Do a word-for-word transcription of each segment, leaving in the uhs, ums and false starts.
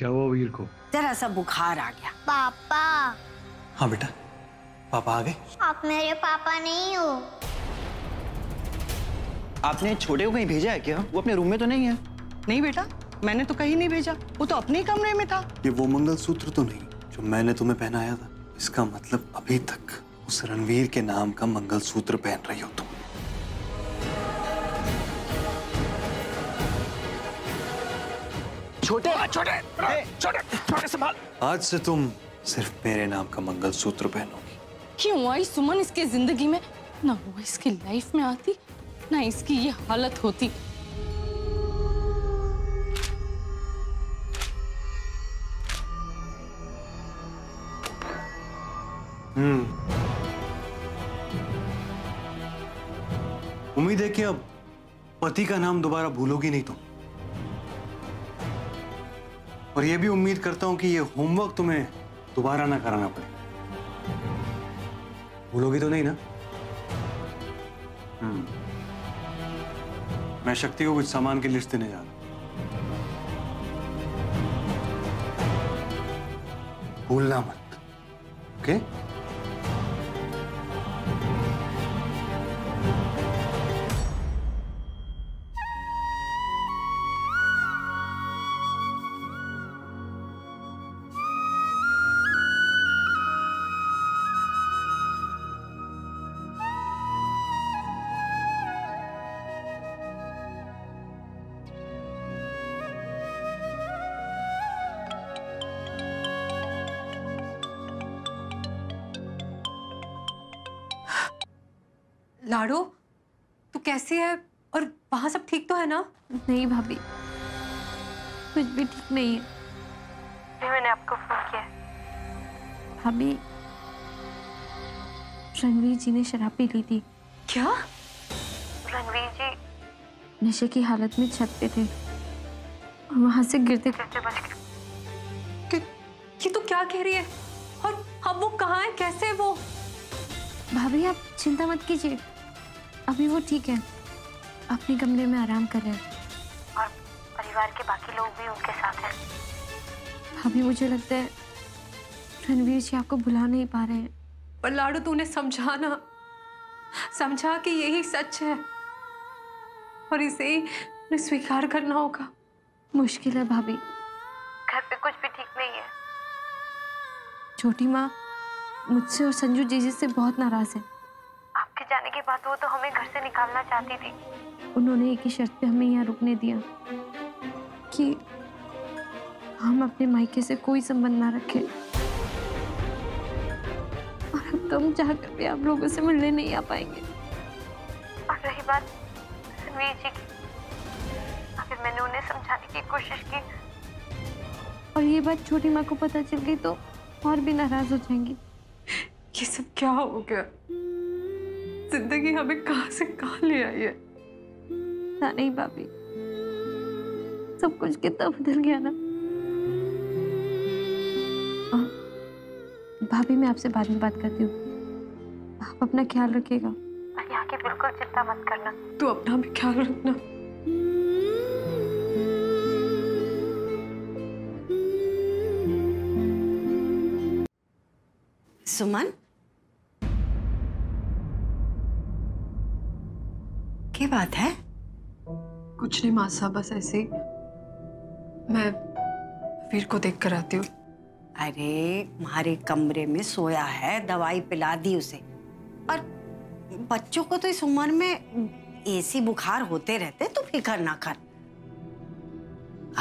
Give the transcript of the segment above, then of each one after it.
क्या हुआ वीर को? जरा सा बुखार आ गया। पापा। हाँ बेटा, पापा आ गए। आप मेरे पापा नहीं हो। आपने छोटे को कहीं भेजा है क्या? वो अपने रूम में तो नहीं है? नहीं बेटा, मैंने तो कहीं नहीं भेजा, वो तो अपने कमरे में था। ये वो मंगलसूत्र तो नहीं जो मैंने तुम्हें पहनाया था? इसका मतलब अभी तक उस रणवीर के नाम का मंगलसूत्र पहन रही हो तुम। छोटे छोटे छोटे छोटे संभाल। आज से तुम सिर्फ मेरे नाम का मंगलसूत्र पहनोगी। क्यों आई सुमन इसके जिंदगी में? ना वो इसकी लाइफ में आती, ना इसकी ये हालत होती। हम्म। उम्मीद है कि अब पति का नाम दोबारा भूलोगी नहीं तुम। और ये भी उम्मीद करता हूं कि ये होमवर्क तुम्हें दोबारा ना कराना पड़े। भूलोगी तो नहीं ना? हम्म। मैं शक्ति को कुछ सामान की लिस्ट देने जा रहा हूं, भूलना मत। Okay okay? लाडो, तू कैसी है? और वहाँ सब ठीक तो है ना? नहीं भाभी, कुछ भी ठीक नहीं है। नहीं, मैंने आपको फोन किया भाभी। रणवीर जी ने शराब पी ली थी। क्या? रणवीर जी नशे की हालत में छत पे थे और वहाँ से गिरते गिरते बच गए। ये तो क्या कह रही है? और अब वो कहाँ है, कैसे है वो? भाभी आप चिंता मत कीजिए, अभी वो ठीक है, अपने कमरे में आराम कर रहे हैं और परिवार के बाकी लोग भी उनके साथ हैं। भाभी मुझे लगता है रणवीर जी आपको बुला नहीं पा रहे हैं। पर लाडू तूने समझाना, समझा कि यही सच है और इसे ही स्वीकार करना होगा। मुश्किल है भाभी, घर पे कुछ भी ठीक नहीं है। छोटी माँ मुझसे और संजू जीजी से बहुत नाराज है। आपके जाने के बाद वो तो हमें घर से निकालना चाहती थी। उन्होंने एक ही शर्त पे हमें यहाँ रुकने दिया कि हम अपने मायके से कोई संबंध ना रखें। और हम तुम जाकर भी आप लोगों से मिलने नहीं आ पाएंगे। और रही बात रणवीर जी की, अगर मैंने उन्हें समझाने की कोशिश की और ये बात छोटी माँ को पता चल गई तो और भी नाराज हो जाएंगी। ये सब क्या हो गया? जिंदगी हमें कहाँ से कहाँ ले आई है। ना नहीं भाभी, सब कुछ कितना बदल गया ना। भाभी मैं आपसे बाद में बात करती हूँ, आप अपना ख्याल रखिएगा। और यहाँ की बिल्कुल चिंता मत करना। तू अपना भी ख्याल रखना। सुमन, क्या बात है? कुछ नहीं माँ साहब, बस ऐसे ही। मैं वीर को देख कर आती हूँ। अरे तुम्हारे कमरे में सोया है, दवाई पिला दी उसे। और बच्चों को तो इस उम्र में ऐसी बुखार होते रहते, तो फिक्र ना कर।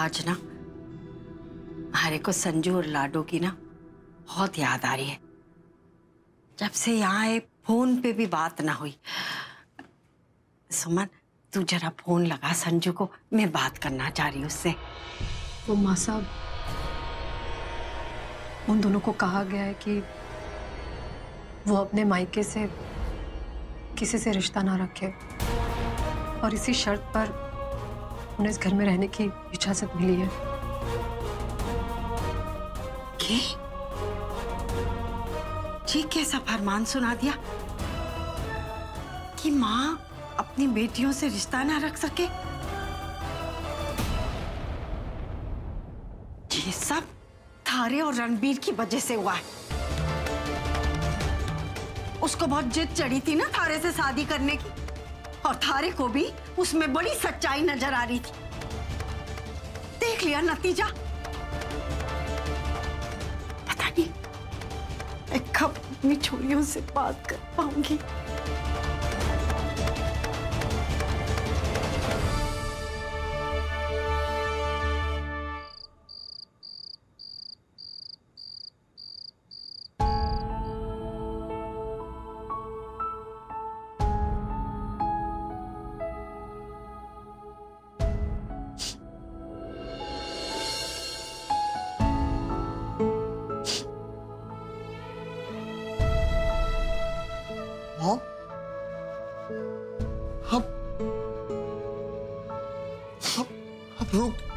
आज ना हमारे को संजू और लाडो की ना बहुत याद आ रही है। जब से यहाँ आए फोन पे भी बात ना हुई। सुमन तू जरा फोन लगा संजू को, मैं बात करना चाह रही हूँ उससे। वो माँ साहब, उन दोनों को कहा गया है कि वो अपने मायके से किसी से रिश्ता ना रखे और इसी शर्त पर उन्हें इस घर में रहने की इजाजत मिली है। के? ठीक कैसा फरमान सुना दिया कि माँ अपनी बेटियों से रिश्ता ना रख सके। ये ये सब थारे और रणबीर की वजह से हुआ है। उसको बहुत जिद चढ़ी थी ना थारे से शादी करने की, और थारे को भी उसमें बड़ी सच्चाई नजर आ रही थी। देख लिया नतीजा, पता नहीं मैं कब अपनी छोरियों से बात कर पाऊंगी।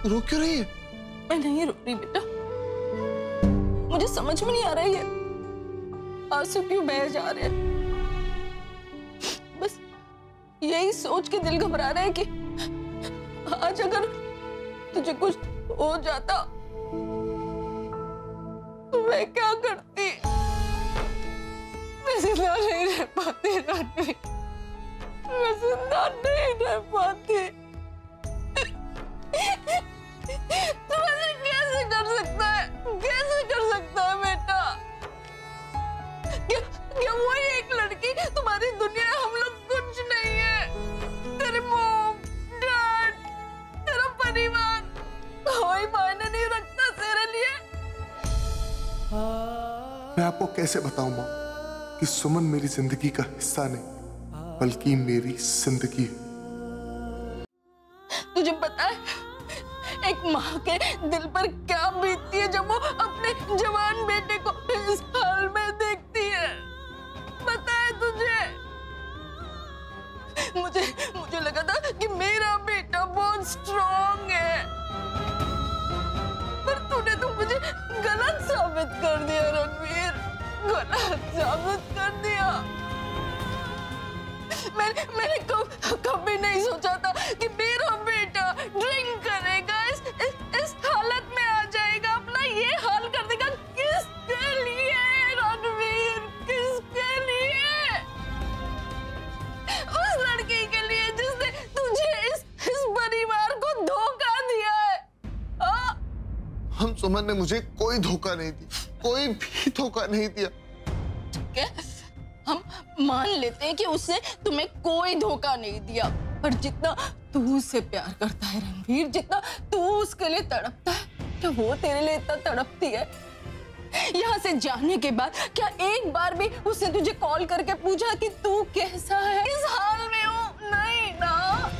रो क्यों रही है? मैं नहीं रो रही बेटा, मुझे समझ में नहीं आ रही है आंसू क्यों बह जा रहे हैं। बस यही सोच के दिल घबरा रहा है कि आज अगर तुझे कुछ हो जाता तो मैं क्या करती। मैं जिंदा नहीं रह पाती रणवीर, मैं जिंदा नहीं रह पाती। तू ऐसे कैसे कर सकता है, कैसे कर सकता है बेटा? क्या, क्या वो एक लड़की तुम्हारी दुनिया है? हम लोग कुछ नहीं है। तेरे मॉम डैड, तेरा परिवार कोई मायने नहीं रखता तेरे लिए। मैं आपको कैसे बताऊं माँ कि सुमन मेरी जिंदगी का हिस्सा नहीं बल्कि मेरी जिंदगी है। तुझे पता है एक माँ के दिल पर क्या बीतती है जब वो अपने जवान बेटे को इस हाल में देखती है, पता है तुझे? मुझे मुझे लगा था कि मेरा बेटा बहुत स्ट्रॉन्ग है, पर तूने तो मुझे गलत साबित कर दिया रणवीर, गलत साबित कर दिया। मैंने मैंने कब कभी नहीं सोचा था कि मेरा बेटा ड्रिंक करेगा, इस, इस इस हालत में आ जाएगा, अपना ये हाल कर देगा। किसके लिए रणवीर, किसके लिए? उस लड़की के लिए जिसने तुझे इस इस परिवार को धोखा दिया है। आ? हम सुमन ने मुझे कोई धोखा नहीं दिया, कोई भी धोखा नहीं दिया। ठीक है, हम मान लेते हैं कि उसने तुम्हें कोई धोखा नहीं दिया, पर जितना तू उससे प्यार करता है रणवीर, जितना तू उसके लिए तड़पता है, क्या वो तेरे लिए इतना तड़पती है? यहाँ से जाने के बाद क्या एक बार भी उसने तुझे कॉल करके पूछा कि तू कैसा है, इस हाल में हो? नहीं ना,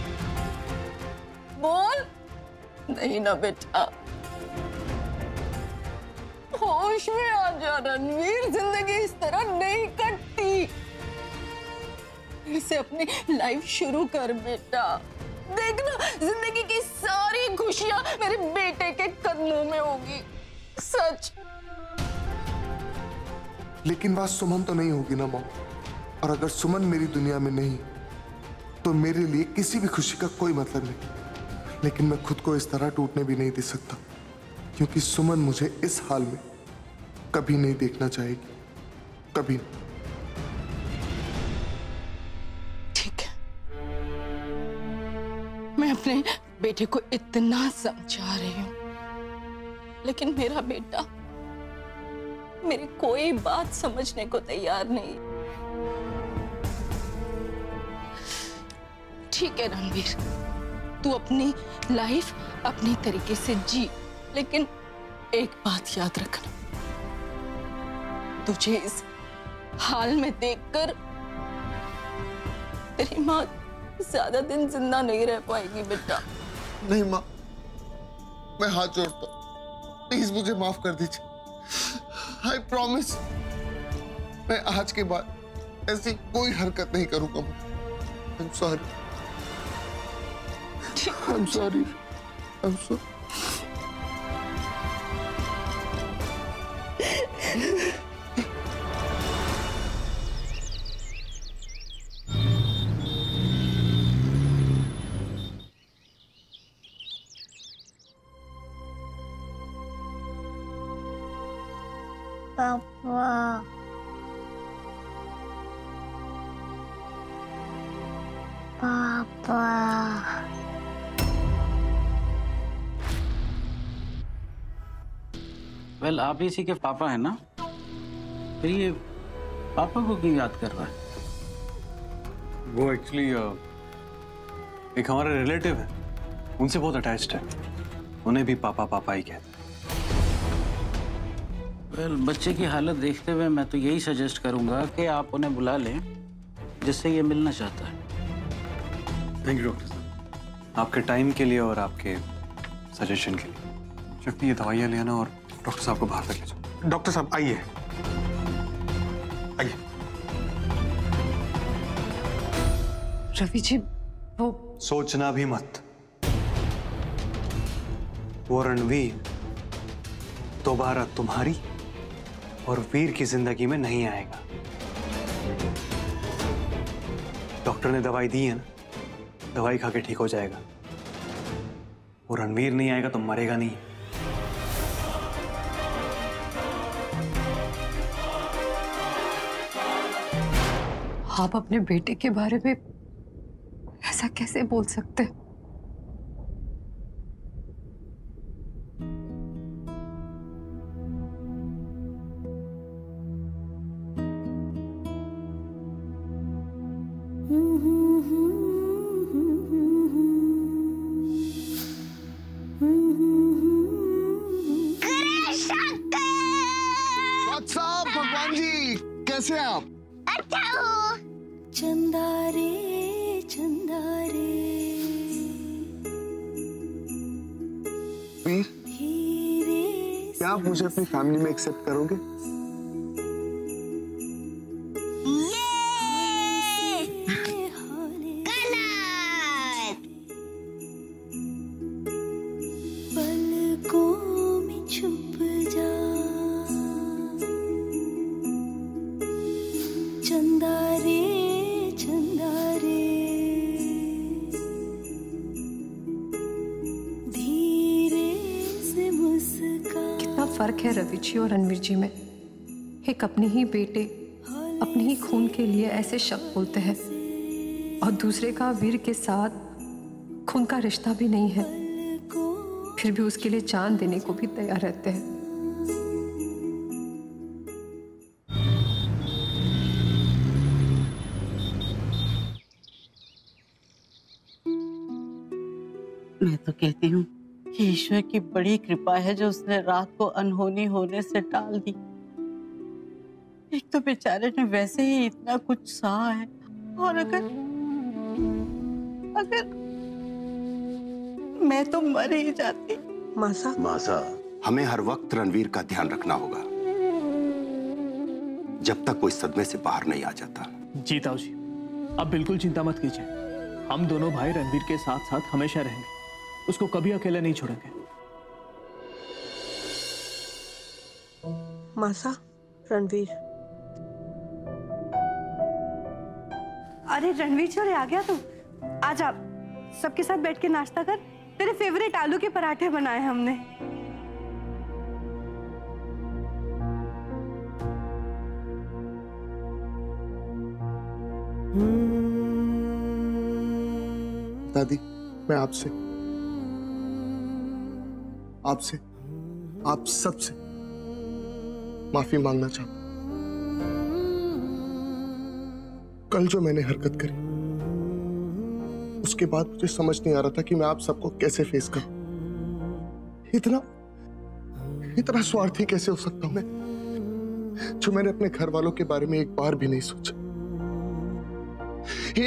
बोल। नहीं ना बेटा, होश में आ जा रणवीर, जिंदगी इस तरह नहीं कटती। फिर से अपनी लाइफ शुरू कर बेटा, देखना जिंदगी की सारी खुशियां मेरे बेटे के कदमों में होगी। सच। लेकिन बात सुमन तो नहीं होगी ना माँ, और अगर सुमन मेरी दुनिया में नहीं तो मेरे लिए किसी भी खुशी का कोई मतलब नहीं। लेकिन मैं खुद को इस तरह टूटने भी नहीं दे सकता, क्योंकि सुमन मुझे इस हाल में कभी नहीं देखना चाहेगी, कभी नहीं। ठीक है, मैं अपने बेटे को इतना समझा रही हूँ, लेकिन मेरा बेटा मेरी कोई बात समझने को तैयार नहीं। ठीक है रणवीर, तू अपनी लाइफ अपनी तरीके से जी, लेकिन एक बात याद रखना, तुझे इस हाल में देखकर तेरी माँ ज्यादा दिन जिंदा नहीं रह पाएगी बेटा। नहीं माँ, मैं हाथ जोड़ता हूँ, प्लीज मुझे माफ कर दीजिए। आई प्रॉमिस, मैं आज के बाद ऐसी कोई हरकत नहीं करूंगा। I am sorry, I am sorry, I am sorry. पापा। पापा। वेल well, आप इसी के पापा हैं ना? फिर ये पापा को क्यों याद कर रहा है? वो एक्चुअली uh, एक हमारे रिलेटिव है, उनसे बहुत अटैच्ड है, उन्हें भी पापा पापा ही कहते हैं। वेल well, बच्चे की हालत देखते हुए मैं तो यही सजेस्ट करूंगा कि आप उन्हें बुला लें जिससे ये मिलना चाहता है। थैंक यू डॉक्टर साहब, आपके टाइम के लिए और आपके सजेशन के लिए। शक्ति, ये दवाइयाँ ले आना और डॉक्टर साहब को बाहर तक ले जाओ। डॉक्टर साहब आइए आइए। रवि जी, वो सोचना भी मत, वो रणवीर दोबारा तुम्हारी और वीर की जिंदगी में नहीं आएगा। डॉक्टर ने दवाई दी है ना, दवाई खा के ठीक हो जाएगा। वो रणवीर नहीं आएगा तो मरेगा नहीं। आप अपने बेटे के बारे में ऐसा कैसे बोल सकते? भगवान जी, कैसे हैं आप? अच्छा हूँ। चंदारे चंदारे वीर, क्या आप मुझे अपनी फैमिली में एक्सेप्ट करोगे? फर्क है रवि जी और रणवीर जी में। एक अपने ही बेटे, अपने ही खून के लिए ऐसे शब्द बोलते हैं और दूसरे का वीर के साथ खून का रिश्ता भी नहीं है, फिर भी उसके लिए जान देने को भी तैयार रहते हैं। मैं तो कहती हूँ ईश्वर की बड़ी कृपा है जो उसने रात को अनहोनी होने से टाल दी। एक तो बेचारे ने वैसे ही इतना कुछ सहा है, और अगर अगर मैं तो मर ही जाती। मासा मासा, हमें हर वक्त रणवीर का ध्यान रखना होगा जब तक कोई सदमे से बाहर नहीं आ जाता। जी ताऊ जी, अब बिल्कुल चिंता मत कीजिए, हम दोनों भाई रणवीर के साथ साथ हमेशा रहेंगे, उसको कभी अकेला नहीं छोड़ेंगे। मासा, रणवीर। अरे रणवीर छोरे, आ गया तू? आज आप सबके साथ बैठ के नाश्ता कर, तेरे फेवरेट आलू के पराठे बनाए हमने। दादी, मैं आपसे आपसे आप सबसे माफी मांगना चाहता हूं। कल जो मैंने हरकत करी उसके बाद मुझे समझ नहीं आ रहा था कि मैं आप सबको कैसे फेस करूं। इतना इतना स्वार्थी कैसे हो सकता हूं मैं, जो मैंने अपने घर वालों के बारे में एक बार भी नहीं सोचा।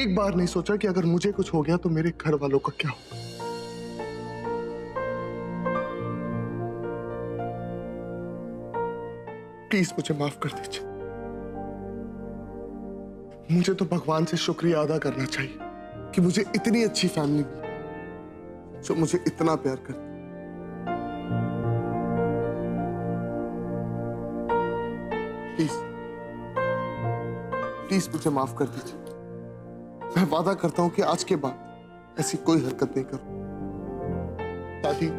एक बार नहीं सोचा कि अगर मुझे कुछ हो गया तो मेरे घर वालों का क्या होगा। प्लीज मुझे माफ कर दीजिए। मुझे तो भगवान से शुक्रिया अदा करना चाहिए कि मुझे इतनी अच्छी फैमिली मिली जो मुझे इतना प्यार करती। प्लीज प्लीज मुझे माफ कर दीजिए। मैं वादा करता हूं कि आज के बाद ऐसी कोई हरकत नहीं करूं। दादी,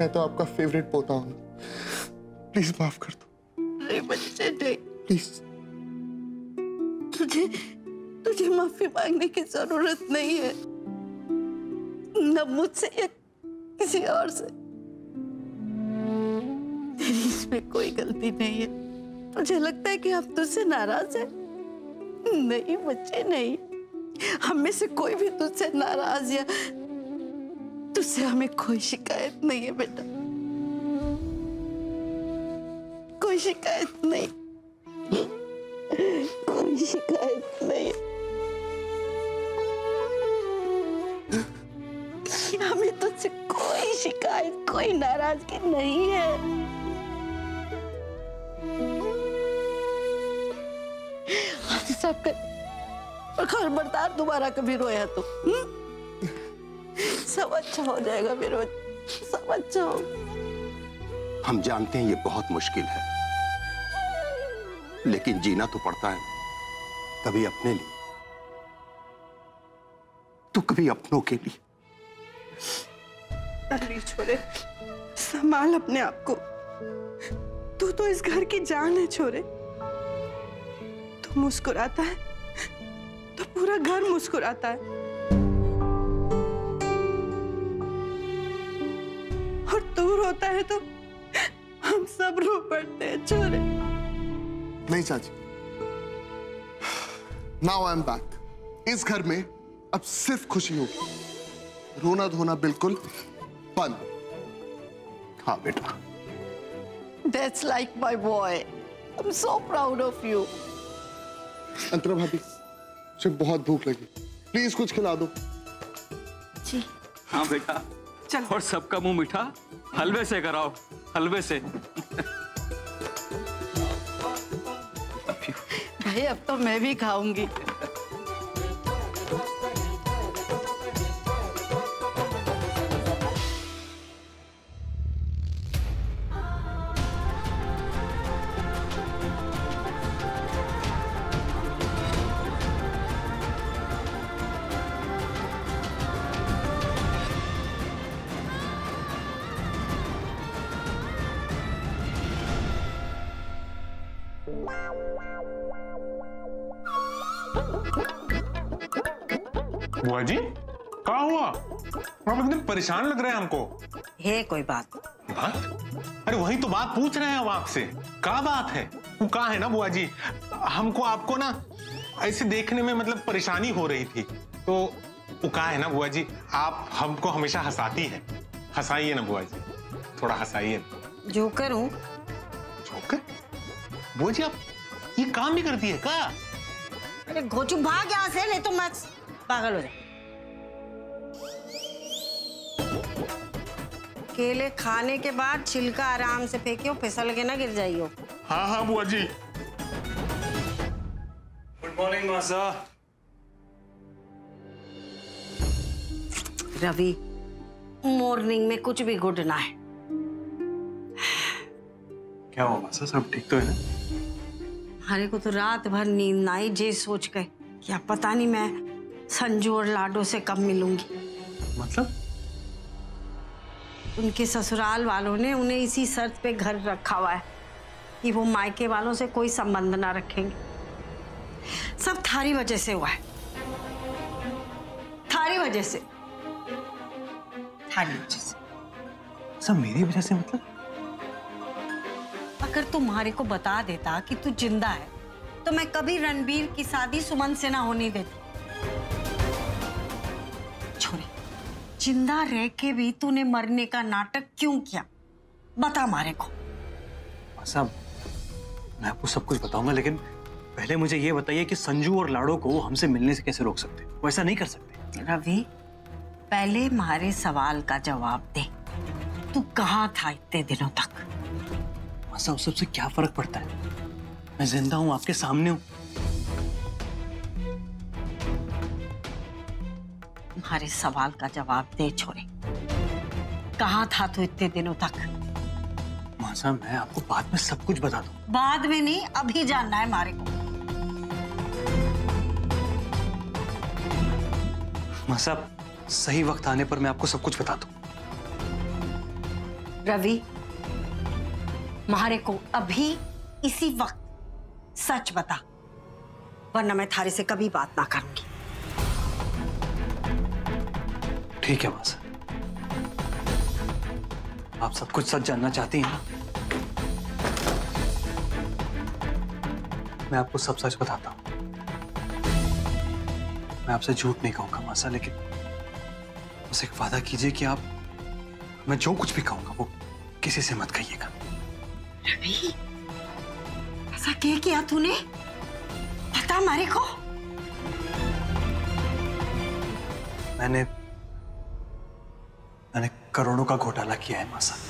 मैं तो आपका फेवरेट पोता हूं। प्लीज माफ कर दो। अरे मुझसे नहीं, प्लीज। तुझे तुझे माफी मांगने की जरूरत नहीं है, न मुझसे या किसी और से। तेरी इसमें कोई गलती नहीं है। मुझे लगता है कि आप तुझसे नाराज हैं। नहीं बच्चे नहीं, हम में से कोई भी तुझसे नाराज या तुझसे हमें कोई शिकायत नहीं है बेटा, कोई शिकायत नहीं, कोई शिकायत नहीं। हमें तुझसे कोई शिकायत, कोई नाराजगी नहीं है। और खबरदार दोबारा कभी रोया तो सब अच्छा हो जाएगा विरोध, सब अच्छा हो। हम जानते हैं ये बहुत मुश्किल है, लेकिन जीना तो पड़ता है, कभी अपने लिए तो कभी अपनों के लिए। अरे छोरे, संभाल अपने आप को, तू तो इस घर की जान है छोरे। मुस्कुराता है तो पूरा घर मुस्कुराता है, और तू रोता है तो हम सब रो पड़ते हैं छोरे। नहीं चाची, नाउ आई एम बैक। इस घर में अब सिर्फ खुशी होगी, रोना धोना बिल्कुल बंद। हाँ बेटा। That's like my boy. I'm so proud of you. अंतरा भाभी, मुझे बहुत भूख लगी, प्लीज कुछ खिला दो। जी। हाँ बेटा, चल। और सबका मुंह मीठा हलवे से कराओ, हलवे से। भाई अब तो मैं भी खाऊंगी। बुआ जी, क्या हुआ? आप एकदम परेशान लग रहे हैं हमको। है कोई बात? बात? अरे वही तो बात पूछ रहे हैं हम आपसे। क्या बात है? वो क्या है ना बुआ जी, हमको आपको ना ऐसे देखने में मतलब परेशानी हो रही थी, तो वो क्या है ना बुआ जी, आप हमको हमेशा हंसाती हैं, हंसाइए ना बुआ जी, थोड़ा हंसाइए। जोकर हूँ। जोकर? बुआ जी आप ये काम भी करती है क्या? अरे घोचू भाग यहाँ से, नहीं तो मैं पागल हो जाए। केले खाने के बाद छिलका आराम से फेंकियो, फिसल के ना गिर जाइयो। हाँ हाँ बुआ जी। गुड मॉर्निंग मासा। रवि, मॉर्निंग में कुछ भी गुड ना है। क्या हुआ मासा, सब ठीक तो है ना? हमारे को तो रात भर नींद ना आई, जे सोच के क्या पता नहीं मैं संजू और लाडो से कब मिलूंगी। मतलब? उनके ससुराल वालों ने उन्हें इसी शर्त पे घर रखा हुआ है कि वो मायके वालों से कोई संबंध ना रखेंगे। सब थारी वजह से हुआ है, थारी वजह से, थारी वजह से। सब मेरी वजह से मतलब? अगर तुम्हारे को बता देता कि तू जिंदा है तो मैं कभी रणबीर की शादी सुमन से ना होने देती। छोरी, जिंदा रह के भी तूने मरने का नाटक क्यों किया? बता मारे को। साहब, मैं आपको सब कुछ बताऊंगा, लेकिन पहले मुझे ये बताइए कि संजू और लाडो को हमसे मिलने से कैसे रोक सकते? वो ऐसा नहीं कर सकते। रवि, पहले मारे सवाल का जवाब दे, तू कहाँ था इतने दिनों तक? सब सबसे क्या फर्क पड़ता है, मैं जिंदा हूं, आपके सामने हूं। तुम्हारे सवाल का जवाब दे छोरे, कहाँ था तू इतने दिनों तक? मां साहब, मैं आपको बाद में सब कुछ बता दूं। बाद में नहीं, अभी जानना है मारे को। मां साहब, सही वक्त आने पर मैं आपको सब कुछ बता दूं। रवि, मारे को अभी इसी वक्त सच बता, वरना मैं थारे से कभी बात ना करूंगी। ठीक है मां, आप सब कुछ सच जानना चाहती हैं? मैं आपको सब सच बताता हूं। मैं आपसे झूठ नहीं कहूंगा मासा, लेकिन बस एक वादा कीजिए कि आप, मैं जो कुछ भी कहूंगा वो किसी से मत कहिएगा। रवि, ऐसा क्या किया तूने? बता मारे को। मैंने मैंने करोड़ों का घोटाला किया है मासा।